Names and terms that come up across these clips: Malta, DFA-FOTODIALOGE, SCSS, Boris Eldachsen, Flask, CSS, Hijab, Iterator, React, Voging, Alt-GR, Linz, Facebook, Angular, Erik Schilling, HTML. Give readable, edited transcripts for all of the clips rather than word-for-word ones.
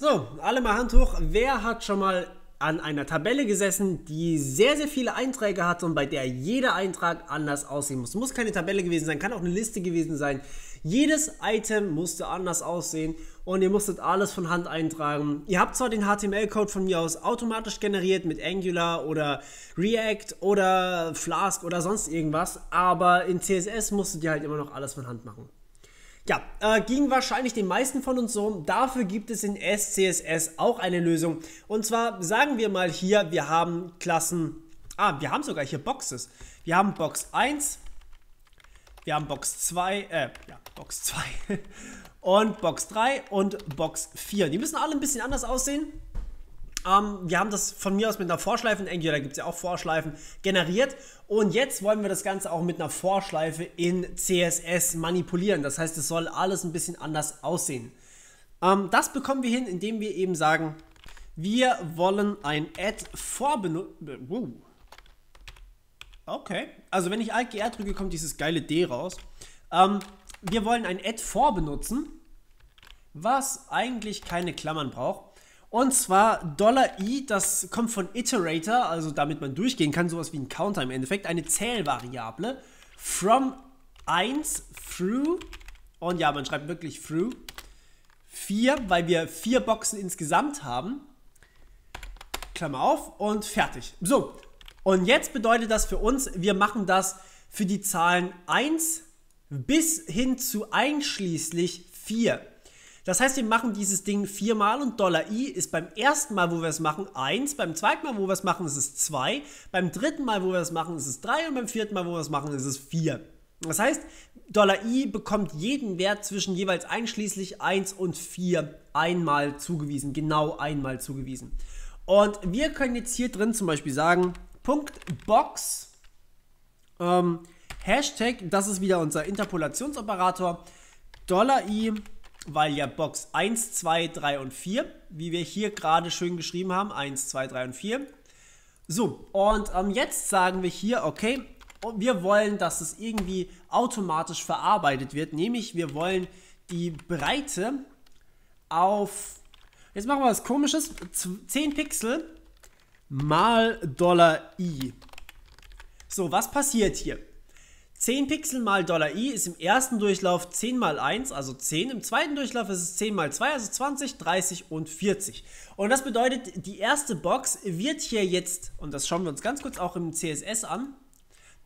So, alle mal Hand hoch. Wer hat schon mal an einer Tabelle gesessen, die sehr, sehr viele Einträge hat und bei der jeder Eintrag anders aussehen muss? Muss keine Tabelle gewesen sein, kann auch eine Liste gewesen sein. Jedes Item musste anders aussehen und ihr musstet alles von Hand eintragen. Ihr habt zwar den HTML-Code von mir aus automatisch generiert mit Angular oder React oder Flask oder sonst irgendwas, aber in CSS musstet ihr halt immer noch alles von Hand machen. Ja, ging wahrscheinlich den meisten von uns so. Dafür gibt es in SCSS auch eine Lösung. Und zwar sagen wir mal hier, wir haben Klassen, wir haben sogar hier Boxes. Wir haben Box 1, wir haben Box 2, Box 2 und Box 3 und Box 4. Die müssen alle ein bisschen anders aussehen. Wir haben das von mir aus mit einer Vorschleife, in Angular gibt es ja auch Vorschleifen, generiert und jetzt wollen wir das Ganze auch mit einer Vorschleife in CSS manipulieren. Das heißt, es soll alles ein bisschen anders aussehen. Das bekommen wir hin, indem wir eben sagen, wir wollen ein Add for benutzen. Okay, also wenn ich Alt-GR drücke, kommt dieses geile D raus. Wir wollen ein Add for benutzen, was eigentlich keine Klammern braucht. Und zwar $i, das kommt von Iterator, also damit man durchgehen kann, sowas wie ein Counter im Endeffekt, eine Zählvariable, from 1 through, und ja, man schreibt wirklich through, 4, weil wir 4 Boxen insgesamt haben, Klammer auf, und fertig. So, und jetzt bedeutet das für uns, wir machen das für die Zahlen 1 bis hin zu einschließlich 4. Das heißt, wir machen dieses Ding 4-mal und $i ist beim ersten Mal, wo wir es machen, 1, beim zweiten Mal, wo wir es machen, ist es 2, beim dritten Mal, wo wir es machen, ist es 3 und beim vierten Mal, wo wir es machen, ist es 4. Das heißt, $i bekommt jeden Wert zwischen jeweils einschließlich 1 und 4 einmal zugewiesen, genau einmal zugewiesen. Und wir können jetzt hier drin zum Beispiel sagen, Punkt Box, Hashtag, das ist wieder unser Interpolationsoperator, $i, weil ja Box 1, 2, 3 und 4, wie wir hier gerade schön geschrieben haben, 1, 2, 3 und 4. So, und jetzt sagen wir hier, okay, wir wollen, dass es irgendwie automatisch verarbeitet wird, nämlich wir wollen die Breite auf, jetzt machen wir was Komisches, 10 Pixel mal $i. So, was passiert hier? 10 Pixel mal $i ist im ersten Durchlauf 10 mal 1, also 10. Im zweiten Durchlauf ist es 10 mal 2, also 20, 30 und 40. Und das bedeutet, die erste Box wird hier jetzt, und das schauen wir uns ganz kurz auch im CSS an,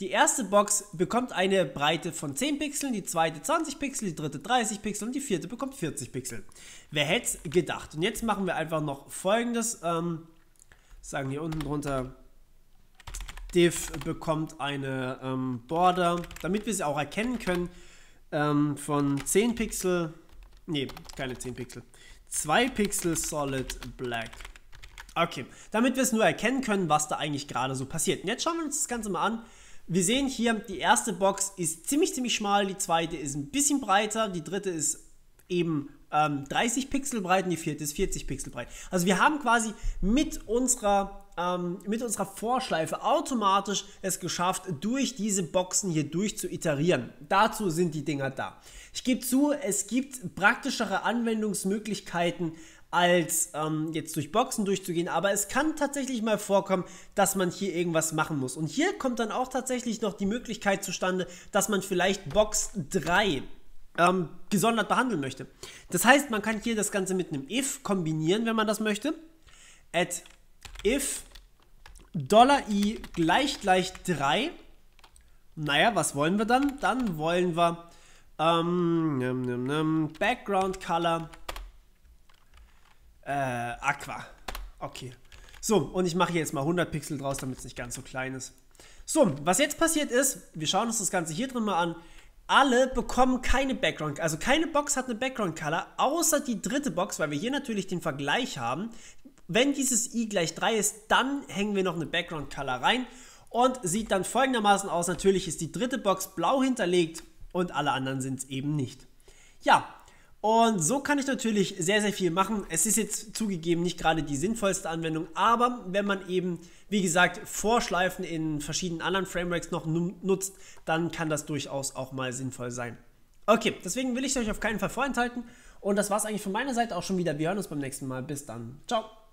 die erste Box bekommt eine Breite von 10 Pixeln, die zweite 20 Pixel, die dritte 30 Pixel und die vierte bekommt 40 Pixel. Wer hätte es gedacht? Und jetzt machen wir einfach noch Folgendes, sagen hier unten drunter, div bekommt eine Border, damit wir es auch erkennen können, von 10 Pixel, nee, keine 10 Pixel, 2 Pixel Solid Black. Okay, damit wir es nur erkennen können, was da eigentlich gerade so passiert. Und jetzt schauen wir uns das Ganze mal an. Wir sehen hier, die erste Box ist ziemlich, ziemlich schmal, die zweite ist ein bisschen breiter, die dritte ist eben 30 Pixel breit und die vierte ist 40 Pixel breit. Also wir haben quasi mit unserer Vorschleife automatisch es geschafft, durch diese Boxen hier durch zu iterieren. Dazu sind die Dinger da. Ich gebe zu, es gibt praktischere Anwendungsmöglichkeiten, als jetzt durch Boxen durchzugehen, aber es kann tatsächlich mal vorkommen, dass man hier irgendwas machen muss. Und hier kommt dann auch tatsächlich noch die Möglichkeit zustande, dass man vielleicht Box 3 gesondert behandeln möchte. Das heißt, man kann hier das Ganze mit einem if kombinieren, wenn man das möchte. Add if $i = 3, naja, was wollen wir dann? Dann wollen wir Background Color Aqua. Okay. So, und ich mache hier jetzt mal 100 Pixel draus, damit es nicht ganz so klein ist. So, was jetzt passiert ist, wir schauen uns das Ganze hier drin mal an. Alle bekommen keine Background, also keine Box hat eine Background Color, außer die dritte Box, weil wir hier natürlich den Vergleich haben. Wenn dieses i = 3 ist, dann hängen wir noch eine Background Color rein und sieht dann folgendermaßen aus. Natürlich ist die dritte Box blau hinterlegt und alle anderen sind es eben nicht. Ja, und so kann ich natürlich sehr, sehr viel machen. Es ist jetzt zugegeben nicht gerade die sinnvollste Anwendung, aber wenn man eben, wie gesagt, Vorschleifen in verschiedenen anderen Frameworks noch nutzt, dann kann das durchaus auch mal sinnvoll sein. Okay, deswegen will ich es euch auf keinen Fall vorenthalten Und das war es eigentlich von meiner Seite auch schon wieder. Wir hören uns beim nächsten Mal. Bis dann. Ciao.